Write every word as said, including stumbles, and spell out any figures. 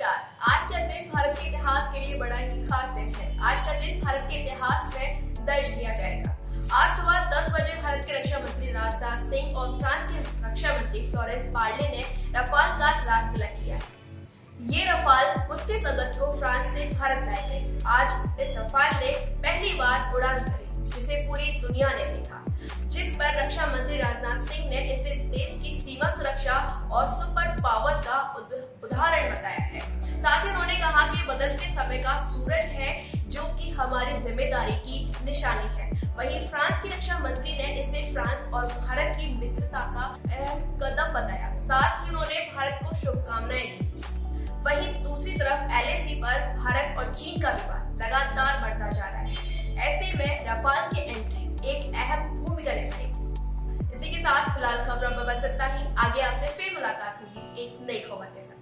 नमस्कार। आज का दिन भारत के इतिहास के लिए बड़ा ही खास दिन है। आज का दिन भारत के इतिहास में दर्ज किया जाएगा। आज सुबह दस बजे भारत के रक्षा मंत्री राजनाथ सिंह और फ्रांस के रक्षा मंत्री फ्लोरेंस पार्ली ने राफेल का रास्ता किया। ये राफेल उनतीस अगस्त को फ्रांस से भारत लाए गए। आज इस राफेल ने पहली बार उड़ान भरी, जिसे पूरी दुनिया ने देखा, जिस पर रक्षा मंत्री राजनाथ सिंह ने इसे देश की सीमा सुरक्षा और सुपर पावर का उदाहरण बताया है। साथ ही उन्होंने कहा कि बदलते समय का सूरज है, जो कि हमारी जिम्मेदारी की निशानी है। वहीं फ्रांस की रक्षा मंत्री ने इसे फ्रांस और भारत की मित्रता का अहम कदम बताया। साथ ही उन्होंने भारत को शुभकामनाएं भी दी। वहीं दूसरी तरफ एल ए सी पर भारत और चीन का विवाद लगातार बढ़ता जा रहा है। ऐसे में राफेल की एंट्री एक अहम भूमिका निभाएगी। इसी के साथ फिलहाल खबरों में बस इतना ही। आगे आपसे फिर मुलाकात होगी एक नई खबर के साथ।